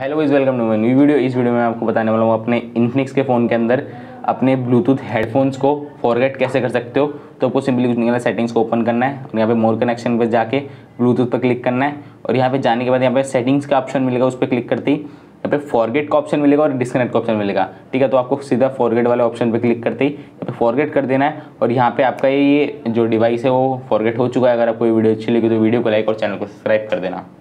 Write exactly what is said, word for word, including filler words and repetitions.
Hello guys, welcome to my new video. इस video में मैं आपको बताने वाला हूँ अपने इन्फिनिक्स के फ़ोन के अंदर अपने ब्लूटूथ हेडफोन्स को फॉरगेट कैसे कर सकते हो। तो आपको सिंपली कुछ नहीं करना, सेटिंग्स को ओपन करना है और यहाँ पे मोर कनेक्शन पर जाके ब्लूटूथ पर क्लिक करना है। और यहाँ पे जाने के बाद यहाँ पे सेटिंग्स का ऑप्शन मिलेगा, उस पर क्लिक करते ही यहाँ पे फॉरगेट का ऑप्शन मिलेगा और डिस्कनेक्ट का ऑप्शन मिलेगा। ठीक है, तो आपको सीधा फॉरगेट वाले ऑप्शन पर क्लिक करते ही यहाँ पे फॉरगेट कर देना है और यहाँ पे आपका ये जो डिवाइस है वो फॉरगेट हो चुका है। अगर आपको वीडियो अच्छी लगी तो वीडियो को लाइक और चैनल को सब्सक्राइब कर देना।